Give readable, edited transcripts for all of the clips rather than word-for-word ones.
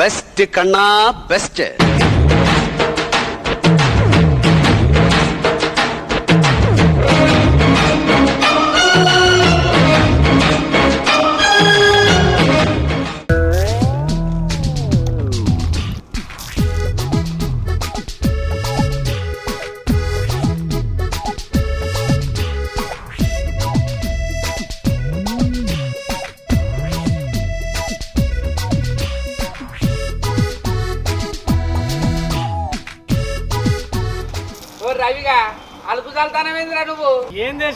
Best கண்ணா best.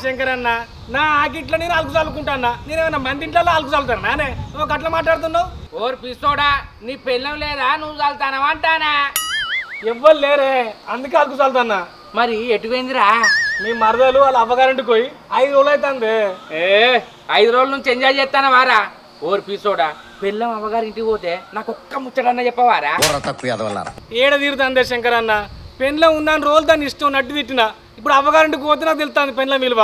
శంకరన్న నా ఆకిట్లో నేను అలుగు చల్లుకుంటాన్నా, నేనేమైనా మంది ఇంట్లో అలుగు చల్లుతాను నానే, నువ్వు అట్లా మాట్లాడుతున్నావు. ఓరు పిస్తోడా, నీ పెళ్ళం లేదా, నువ్వు చల్లుతానవా అంటానా? ఎవ్వరు లేరే, అందుకే అలుగు చల్లుతాన్నా. మరి ఎటువైందిరా? మీ మరదలు వాళ్ళు అవ్వగారంటే పోయి 5 రోజులు అవుతుంది. ఏ 5 రోజుల నుంచి ఎంజాయ్ చేస్తానా వారా? ఓరు పిస్తోడా, పెళ్ళం అవ్వగారింటికి పోతే నాకు ఒక్క ముచ్చడన్నా చెప్పవారా? ఏడ తీరుతాందే శంకరన్న, పెళ్ళం ఉన్న రోజులు దాన్ని ఇష్టం నట్టు తిట్టినా, ఇప్పుడు అవ్వగారింటికి పోతే నాకు తెలుస్తుంది పెళ్ళ విలువ.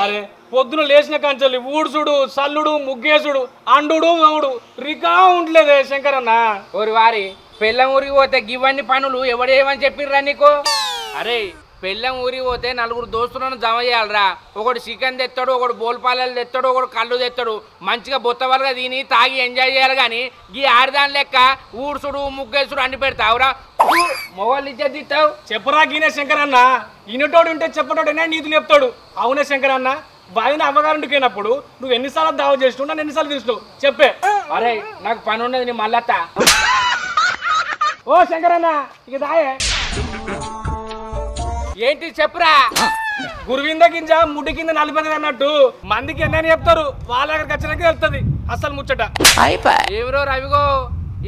అరే పొద్దున లేచిన కంచెల్లి ఊడుచుడు, సల్లుడు, ముగ్గేసుడు, అండుడు, అవుడు రికా ఉండలేదే శంకరన్న. ఓరి వారి, పెళ్ళం ఊరికి పోతే గివన్నీ పనులు ఎవడేమని చెప్పిర్రా నీకు? అరే పెళ్ళం ఊరికి పోతే 4 దోస్తులను జమ చేయాలరా. ఒకడు చికెన్ తెస్తాడు, ఒకడు బోల్పాలలు తెస్తాడు, ఒకడు కళ్ళు తెస్తాడు. మంచిగా బొత్తవరగా తిని తాగి ఎంజాయ్ చేయాలి. కానీ ఈ ఆడదాని లెక్క ఊడుచుడు, ముగ్గేసుడు అన్ని పెడతావురా, మొగోళ్ళు ఇచ్చే తిట్టావు. చెప్పరా గీనే శంకరన్న, ఇనటోడు ఉంటే చెప్పటోడైనా నీతులు చెప్తాడు. అవునా శంకరన్న, బావిన అవ్వగారుంటికి పోయినప్పుడు నువ్వు ఎన్నిసార్లు దావ చేసినావు, నన్ను ఎన్నిసార్లు తీసుకున్నావు చెప్పే. అరే నాకు పని ఉన్నది, నీ మళ్ళత్త. ఓ శంకరన్న, ఇక దాయే ఏంటి చెప్పురా? గురువింద గింజ ముడి కింద 40 అన్నట్టు మందికి ఎన్నైనా చెప్తారు, వాళ్ళ దగ్గరికి వచ్చినాక వెళ్తుంది అసలు ముచ్చట. ఎవరో రవిగో,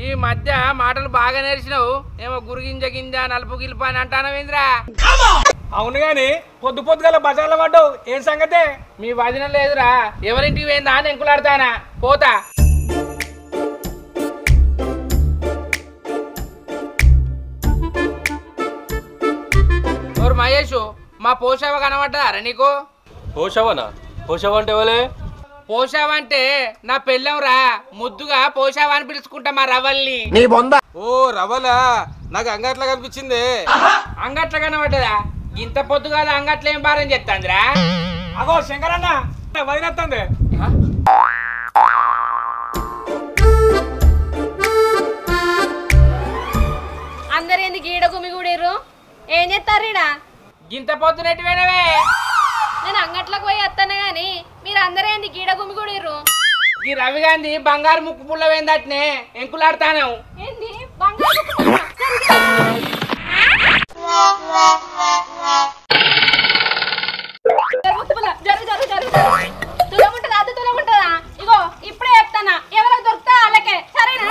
ఈ మధ్య మాటలు బాగా నేర్చినావు. ఏమో గురిగింజ గింజ నలుపు గిలుపు అని అంటానవేంద్రా? అవును గాని పొద్దు పొద్దుగల బజార్ల పడ్డావు, ఏం సంగతే? మీ వదిన లేదురా, ఎవరింటికి పోయిందా అని ఎంకులాడతానా, పోతా. మహేష్, మా పోషావ కనబడ్డారా నీకు? పోషావనా? పోషావ అంటే ఎవలే? పోషావ అంటే నా పెళ్ళం రా, ముద్దుగా పోషావ అని పిలుచుకుంటా మా రవల్ని. ఓ రవలా, నాకు అంగట్లా కనిపించింది. అంగట్లా కనబడ్డదా? ఇంత పొద్దుగా అంగట్ల ఏం భారం చెప్తాందిరా? అగో శంకరన్న, వదిలేస్తుంది. అందరు ఎందుకు ఈడ గుమిగూడేరు? ఏం చెప్తారు ఈడ? గింత పొద్దునట్టు వేనవే, నేను అంగట్లకు పోయి వస్తాను గాని మీరందరేంది గీడ గుమిగుడిర్రు? ఈ రవి గాంధీ బంగారు ముక్కు పుల్ల వేందట్నే ఎంకులాడతాను. ఇగో ఇప్పుడే చెప్తానా, ఎవరికి దొరుకుతా అలాగే సరేనా?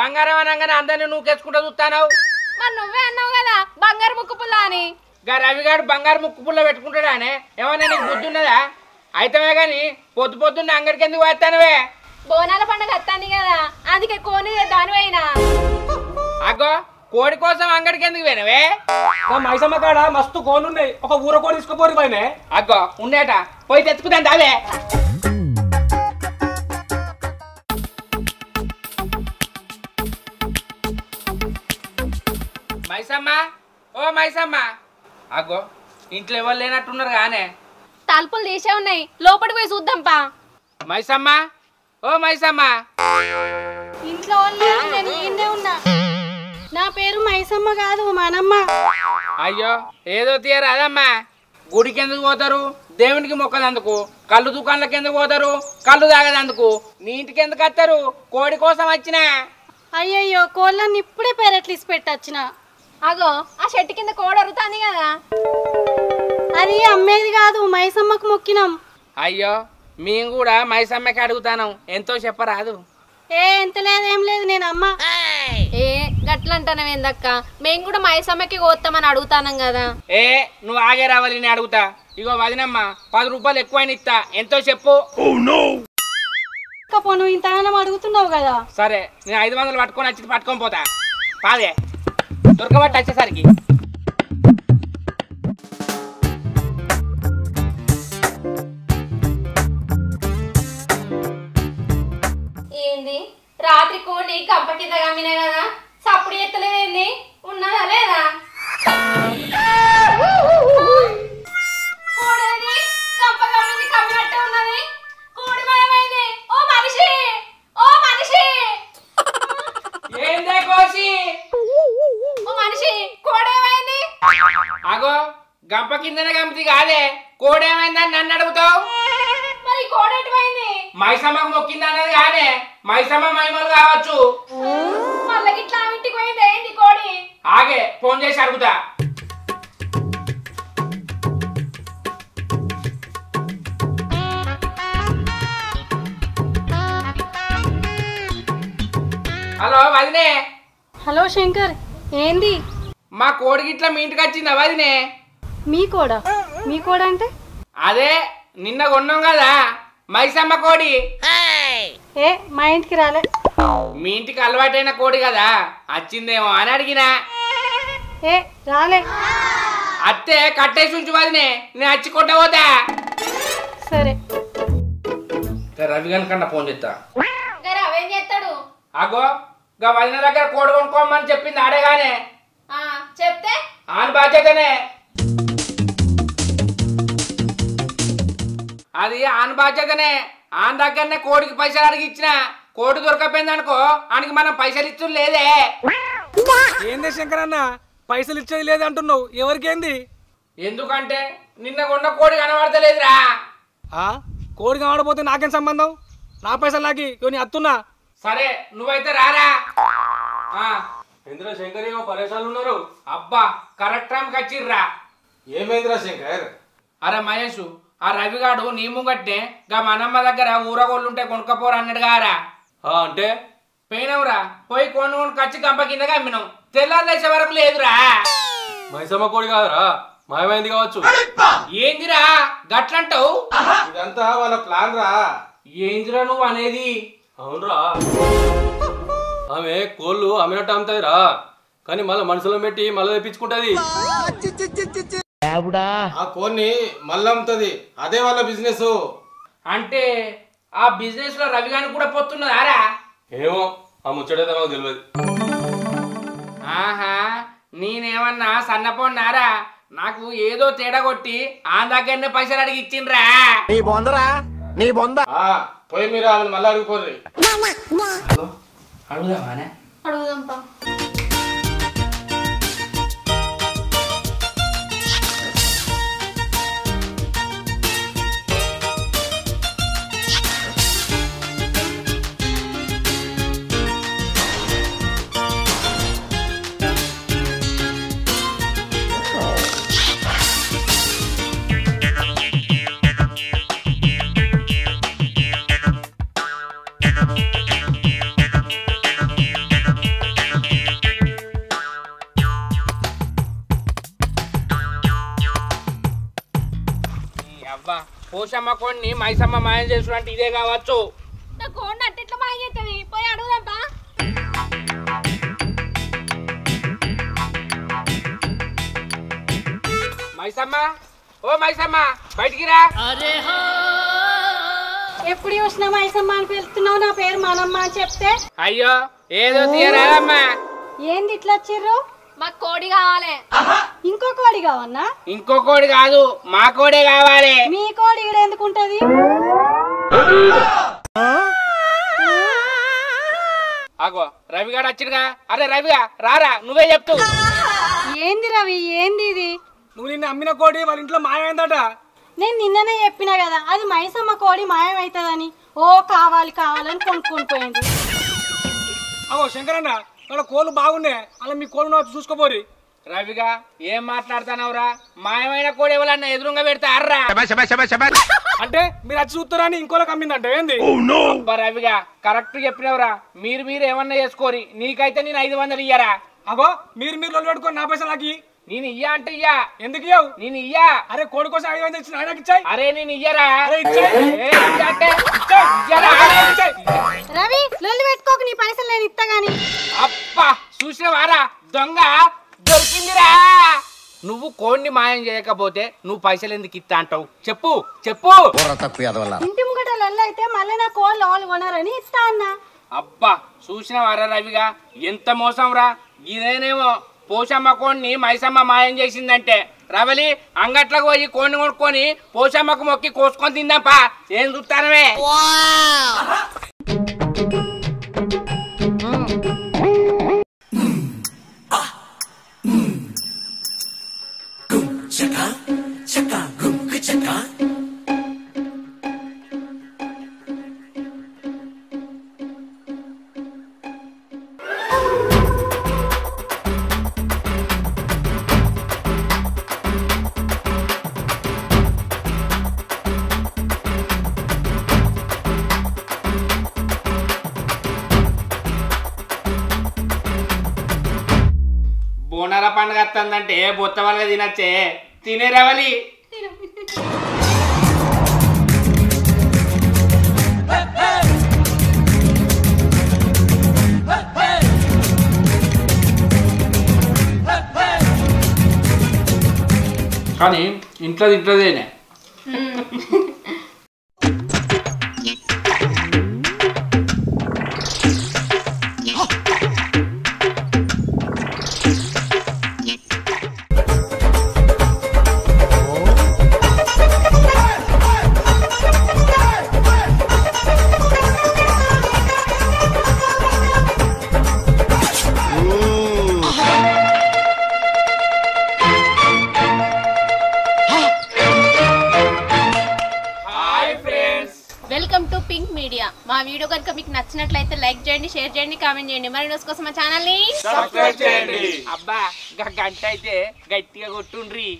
బంగారం అనగానే అందరినీ నూకేసుకుంటూ చూస్తాను. మరి నువ్వే అన్నావు కదా బంగారు ముక్కు పుల్ల అని. గా రవిగాడు బంగారు ముక్కు పుల్ల పెట్టుకుంటాడానే, ఏమన్నా నీకు బుద్ధి ఉన్నదా? అయితమే గాని పొద్దు పొద్దున్న అంగడికి ఎందుకు వస్తానువే? బోనాల పండుగ వస్తాను కదా, అందుకే కోని దానివైనా. అగో కోడి కోసం అంగడికి ఎందుకు పోయినవే? మైసమ్మ కాడ మస్తు కోళ్ళు ఉన్నాయి, ఒక ఊర కోడి తీసుకుపోరు పోయినే. అగ్గో ఉండేట, పోయి తెచ్చుకుతాను దావే. మైసమ్మ, ఓ మైసమ్మ. అగో ఇంట్లో ఎవరు లేనట్టున్నారు గానే, తలుపులు తీసే ఉన్నాయి, లోపలికి పోయి చూద్దాంపా. మైసమ్మ, ఓ మైసమ్మ. ఇంట్లో ఉన్నా, నా పేరు మైసమ్మ కాదు మనమ్మ. అయ్యో ఏదో తీయరు అదమ్మా. గుడికి ఎందుకు పోతారు? దేవునికి మొక్కదందుకు. కళ్ళు దుకాణాలకు ఎందుకు పోతారు? కళ్ళు తాగదందుకు. నీ ఇంటికి ఎందుకు వస్తారు? కోడి కోసం వచ్చినా. అయ్యయ్యో కోళ్ళని ఇప్పుడే పెరట్లీసి పెట్టొచ్చిన. అగో ఆ చెట్టు కింద కోడి అరుతాంది కదా, అది అమ్మేది కాదు, మైసమ్మకు మొక్కినాం. అయ్యో మేము కూడా మైసమ్మకి అడుగుతాను, ఎంతో చెప్పరాదు. ఏ ఎంత లేదేం లేదు, నేను అమ్మ. ఏ గట్లంటాను ఏందక్క, మేము కూడా మైసమ్మకి కోస్తామని అడుగుతానం కదా. ఏ నువ్వు ఆగే రావాలి, నేను అడుగుతా. ఇగో వదినమ్మ 10 రూపాయలు ఎక్కువైనా ఇస్తా, ఎంతో చెప్పు. పో, నువ్వు ఇంత అడుగుతున్నావు కదా. సరే నేను 500 పట్టుకొని వచ్చి పట్టుకొని పోతా. పాదే దొరకబట్టి వచ్చేసరికి. ఏంది రాత్రి కోడి కింద కమ్మినా కదా సప్పుడు ఎత్తలేదేంది ఉన్నదా లేదా కోడని కంప కమ్మింది కమ్మినట్టే ఉన్నది కోడి మాయమైంది ఓ మనిషి ఏందే కోసి ఓ మనిషి కోడేమైంది అగో గంప కిందనే కమ్మిది కాదే కోడేమైందని నన్ను అడుగుతావు మరి కోడేటిమైంది మైసమ్మకు మొక్కింది అన్నది కాదే మైసమ్మ మైమలు కావచ్చు ఆగే ఫోన్ చేసి అడుగుతా హలో వదినే హలో శంకర్ ఏంది మా కోడి గిట్లా మీ ఇంటికి వచ్చిందా వదినే మీ కోడా అంటే అదే నిన్న కొన్నాం కదా మైసమ్మ కోడి ఏ మా ఇంటికి రాలే మీ ఇంటికి అలవాటైన కోడి కదా వచ్చిందేమో అని అడిగినా ఏ రాలే అత్తే కట్టేసి ఉంచు వదినే నేను వచ్చి కొట్టబోతా సరే రవి కనుకన్నా ఫోన్ చేస్తా రవేం చేస్తాడు అగో గా వదిన దగ్గర కోడి కొనుక్కోమని చెప్పింది అడగానే చెప్తే ఆని బాధ్యతనే అది ఆని బాధ్యతనే ఆన దగ్గరనే కోడికి పైసలు అడిగి ఇచ్చిన కోడి దొరకపోయింది అనుకో ఆయనకి మనం పైసలు ఇచ్చు లేదే ఏందే శంకర్ అన్న పైసలు ఇచ్చేది లేదంటున్నావు ఎవరికేంది ఎందుకంటే నిన్న కొన్న కోడి కనబడతలేదురా కోడి కనబడపోతే నాకేం సంబంధం నా పైసలు నాకి కొని అత్తున్నా సరే నువ్వైతే రారా ఇంద్ర శంకర్ ఏమో పరేషాలు ఉన్నారు అబ్బా కరెక్ట్ టైంకి వచ్చిర్రా ఏమైందిరా శంకర్ అరే మహేష్ ఆ రవిగాడు నీ ముంగట్టే గా మనమ్మ దగ్గర ఊరగోళ్ళుంటే కొనుక్కపోరా అన్నాడు గారా అంటే పోయినవురా పోయి కొను కచ్చి గంప కిందగా అమ్మినాం తెల్లారులేసే వరకు లేదురా మైసమ్మ కోడి కాదురా మాయమైంది కావచ్చు ఏందిరా గట్లంటావు ఇదంతా వాళ్ళ ప్లాన్ రా ఏందిరా నువ్వు అనేది అవునరా ఆమె కోళ్ళు అమ్మినట్టు అమ్ముతాయిరా కానీ మళ్ళీ మనసులో పెట్టి మళ్ళీ తెప్పించుకుంటది ఆ కోడిని మళ్ళీ అమ్ముతుంది అదే వాళ్ళ బిజినెస్ అంటే ఆ బిజినెస్ లో రవి గాని కూడా పోతున్నదారా ఏమో ఆ ముచ్చటైతే నాకు తెలియదు ఆహా నేనేమన్నా సన్నపోన్నారా నాకు ఏదో తేడా కొట్టి ఆ దగ్గరనే పైసలు అడిగి ఇచ్చిండ్రా నీ బొందరా నీ బొంద పోయి మీరు ఆమె మళ్ళీ అడుగుకోర్రి అడుగుదామానే అడుగుదాంపా పోషమ్మ కోడిని మైసమ్మ మాయం చేసినట్టు ఇదే కావచ్చు మైసమ్మ ఓ మైసమ్మ బయటికి రా ఎప్పుడు చూసినా మైసమ్మ అని పిలుస్తున్నావు నా పేరు మనమ్మ అని చెప్తే అయ్యో ఏదో తీరాదమ్మా ఏంది ఇట్లా వచ్చిర్రు మాకు కోడి కావాలి ఇంకో కోడి కావన్నా ఇంకో కోడి కాదు మా కోడే కావాలి మీ కోడి ఇక్కడ ఎందుకుంటది ఆగో రవిగాడు వచ్చిడుగా అరే రవిగా రారా నువ్వే చెప్తూ ఏంది రవి ఏంది ఇది నువ్వు నిన్న అమ్మిన కోడి వాళ్ళ ఇంట్లో మాయమైందట నేను నిన్ననే చెప్పినా కదా అది మైసమ్మ కోడి మాయమైతుందని ఓ కావాలి కావాలని కొనుక్కొని పోయింది అగో శంకరన్న వాళ్ళ కోళ్ళు బాగున్నాయి అలా మీ కోళ్ళు చూసుకోపోరి రవిగా ఏం మాట్లాడుతున్నావురా మాయమైన కోడి ఎవరన్నా ఎదురుగా పెడితే అర్రా అంటే మీరు వచ్చి చూస్తారా అని ఇంకోలా కమ్మిందంటే ఏంది రవిగా కరెక్ట్ చెప్పినవరా మీరు ఏమన్నా చేసుకోరి నీకైతే నేను 500 ఇయ్యారా అగో మీరు రోజు పెట్టుకోండి నా పైసలు నాకు నేను ఇయ్యా అంటే ఇయ్యా ఎందుకు ఇయ్యావు నేను ఇయ్యా అరే కోడి కోసం 500 ఇచ్చిన ఆయనకి ఇచ్చాయి అరే నేను ఇయ్యారా రవి లొల్లి పెట్టుకోక నీ పైసలు నేను ఇస్తా గానీ అప్ప చూసినవారా దొంగ దొరికిందిరా నువ్వు కోడిని మాయం చేయకపోతే నువ్వు పైసలు ఎందుకు ఇస్తా అంటావు చెప్పు చెప్పు ఇంటి ముగట లొల్ల అయితే మళ్ళీ నా కోళ్ళు కొనరని ఇస్తా అన్నా అబ్బా చూసినవారా రవిగా ఎంత మోసంరా ఇదేనేమో పోషమ్మ కోణ్ణి మైసమ్మ మాయం చేసిందంటే రవలి అంగట్లకు పోయి కోడిని కొనుక్కొని పోషమ్మకు మొక్కి కోసుకొని తిందాంపా ఏం చూస్తానవే బోనాల పండుగ వస్తుందంటే బొత్త వాళ్ళగా తినచ్చే తినే రవలి కానీ ఇంట్లో తింటదేనే మా వీడియో కనుక మీకు నచ్చినట్లయితే లైక్ చేయండి, షేర్ చేయండి, కామెంట్ చేయండి. మరి వీడియోస్ కోసం మా ఛానల్ ని సబ్స్క్రైబ్ చేయండి. అబ్బా గంట అయితే గట్టిగా కొట్టుండ్రి.